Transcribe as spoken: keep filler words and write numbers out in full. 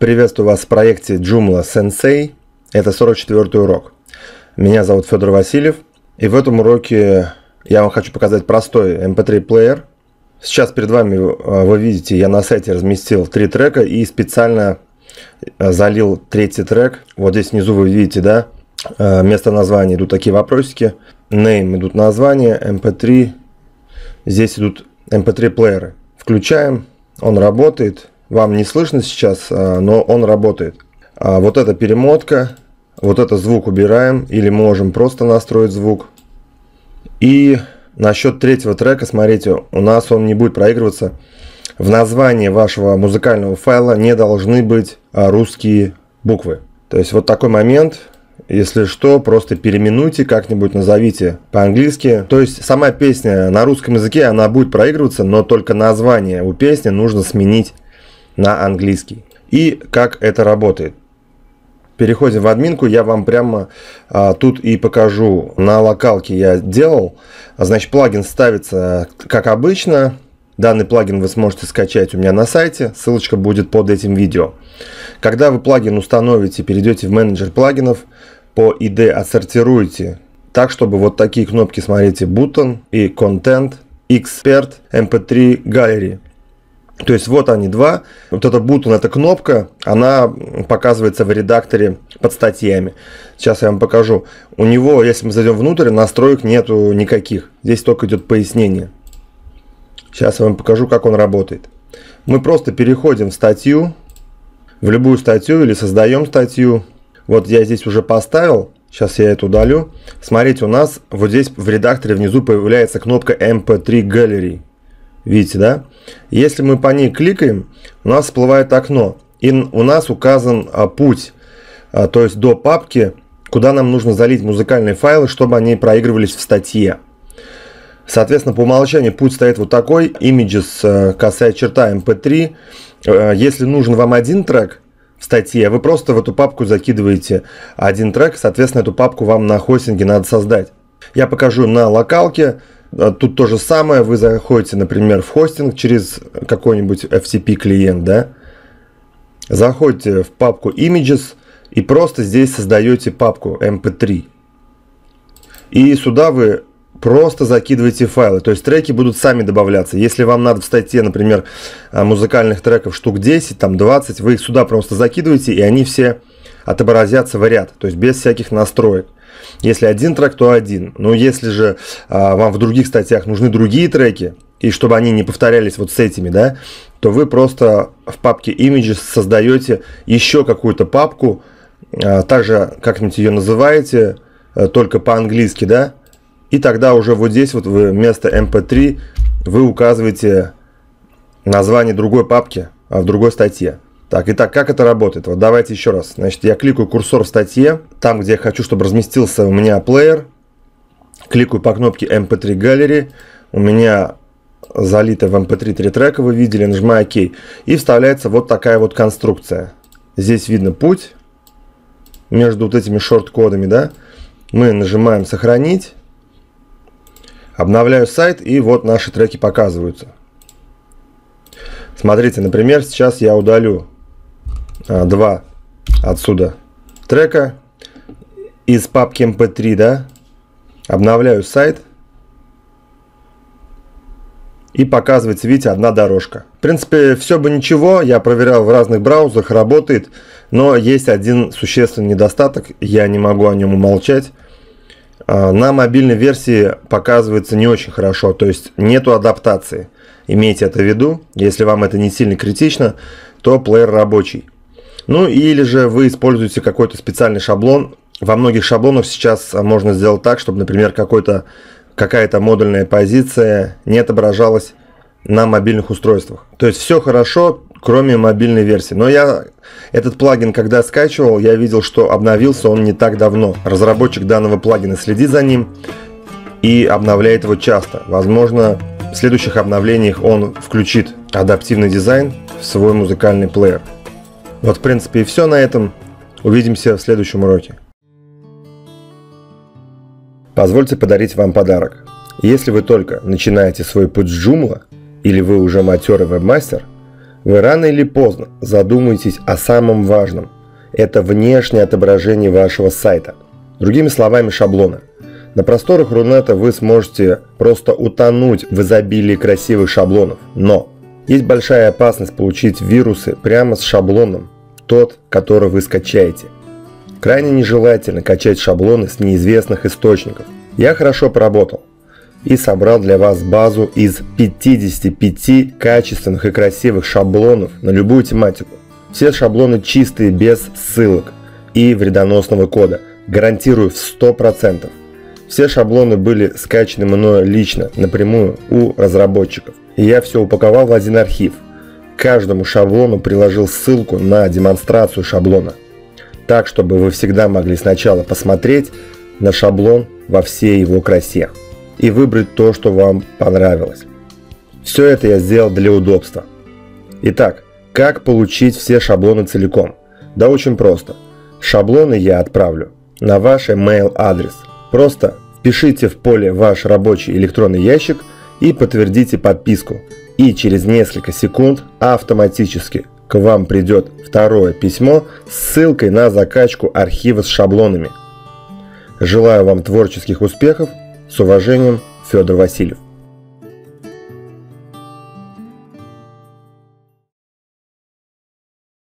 Приветствую вас в проекте Joomla Sensei. Это сорок четвёртый урок. Меня зовут Федор Васильев. И в этом уроке я вам хочу показать простой эм пэ три плеер. Сейчас перед вами, вы видите, я на сайте разместил три трека и специально залил третий трек. Вот здесь внизу вы видите, да, вместо названия идут такие вопросики. Name идут названия, эм пэ три. Здесь идут эм пэ три плееры. Включаем, он работает. Вам не слышно сейчас, но он работает. Вот эта перемотка, вот этот звук убираем, или можем просто настроить звук. И насчет третьего трека, смотрите, у нас он не будет проигрываться. В названии вашего музыкального файла не должны быть русские буквы. То есть вот такой момент, если что, просто переименуйте, как-нибудь назовите по-английски. То есть сама песня на русском языке, она будет проигрываться, но только название у песни нужно сменить на английский. И как это работает. Переходим в админку. Я вам прямо а, тут и покажу. На локалке я делал. Значит, плагин ставится как обычно. Данный плагин вы сможете скачать у меня на сайте. Ссылочка будет под этим видео. Когда вы плагин установите, перейдете в менеджер плагинов. По ай ди отсортируйте так, чтобы вот такие кнопки, смотрите, Bouton и Content, Expert, эм пэ три Gallery. То есть вот они два. Вот эта Bouton, эта кнопка, она показывается в редакторе под статьями. Сейчас я вам покажу. У него, если мы зайдем внутрь, настроек нету никаких. Здесь только идет пояснение. Сейчас я вам покажу, как он работает. Мы просто переходим в статью, в любую статью или создаем статью. Вот я здесь уже поставил. Сейчас я это удалю. Смотрите, у нас вот здесь в редакторе внизу появляется кнопка эм пэ три Gallery. Видите, да? Если мы по ней кликаем, у нас всплывает окно. И у нас указан а, путь, а, то есть до папки, куда нам нужно залить музыкальные файлы, чтобы они проигрывались в статье. Соответственно, по умолчанию путь стоит вот такой. Images, косая черта, эм пэ три. Если нужен вам один трек в статье, вы просто в эту папку закидываете один трек. Соответственно, эту папку вам на хостинге надо создать. Я покажу на локалке. Тут то же самое, вы заходите, например, в хостинг через какой-нибудь эф ти пи клиент, да? Заходите в папку Images и просто здесь создаете папку эм пэ три. И сюда вы просто закидываете файлы, то есть треки будут сами добавляться. Если вам надо в статье, например, музыкальных треков штук десять, там двадцать, вы их сюда просто закидываете и они все отобразятся в ряд, то есть без всяких настроек. Если один трек, то один. Но если же а, вам в других статьях нужны другие треки, и чтобы они не повторялись вот с этими, да, то вы просто в папке Images создаете еще какую-то папку, а, также как-нибудь ее называете, а, только по-английски, да, и тогда уже вот здесь вот вы вместо эм пэ три вы указываете название другой папки, а в другой статье. Так, итак, как это работает? Вот давайте еще раз. Значит, я кликаю курсор в статье, там, где я хочу, чтобы разместился у меня плеер. Кликаю по кнопке эм пэ три Gallery. У меня залито в эм пэ три три трека, вы видели, нажимаю ОК. И вставляется вот такая вот конструкция. Здесь видно путь между вот этими шорт-кодами, да. Мы нажимаем «Сохранить». Обновляю сайт, и вот наши треки показываются. Смотрите, например, сейчас я удалю два отсюда трека из папки эм пэ три, да, обновляю сайт и показывается, видите, одна дорожка. В принципе, все бы ничего, я проверял в разных браузерах, работает, но есть один существенный недостаток, я не могу о нем умолчать. На мобильной версии показывается не очень хорошо, то есть нету адаптации. Имейте это в виду, если вам это не сильно критично, то плеер рабочий. Ну или же вы используете какой-то специальный шаблон. Во многих шаблонах сейчас можно сделать так, чтобы, например, какая-то модульная позиция не отображалась на мобильных устройствах. То есть все хорошо, кроме мобильной версии. Но я этот плагин, когда скачивал, я видел, что обновился он не так давно. Разработчик данного плагина следит за ним и обновляет его часто. Возможно, в следующих обновлениях он включит адаптивный дизайн в свой музыкальный плеер. Вот, в принципе, и все на этом. Увидимся в следующем уроке. Позвольте подарить вам подарок. Если вы только начинаете свой путь с Joomla, или вы уже матерый вебмастер, Вы рано или поздно задумаетесь о самом важном. Это внешнее отображение вашего сайта. Другими словами, шаблона. На просторах Рунета вы сможете просто утонуть в изобилии красивых шаблонов. Но есть большая опасность получить вирусы прямо с шаблоном, тот, который вы скачаете. Крайне нежелательно качать шаблоны с неизвестных источников. Я хорошо поработал и собрал для вас базу из пятидесяти пяти качественных и красивых шаблонов на любую тематику. Все шаблоны чистые, без ссылок и вредоносного кода. Гарантирую в сто процентов. Все шаблоны были скачаны мною лично, напрямую у разработчиков. И я все упаковал в один архив. К каждому шаблону приложил ссылку на демонстрацию шаблона. Так, чтобы вы всегда могли сначала посмотреть на шаблон во всей его красе и выбрать то, что вам понравилось. Все это я сделал для удобства. Итак, как получить все шаблоны целиком? Да очень просто. Шаблоны я отправлю на ваш email адрес. Просто впишите в поле ваш рабочий электронный ящик и подтвердите подписку. И через несколько секунд автоматически к вам придет второе письмо с ссылкой на закачку архива с шаблонами. Желаю вам творческих успехов. С уважением, Федор Васильев.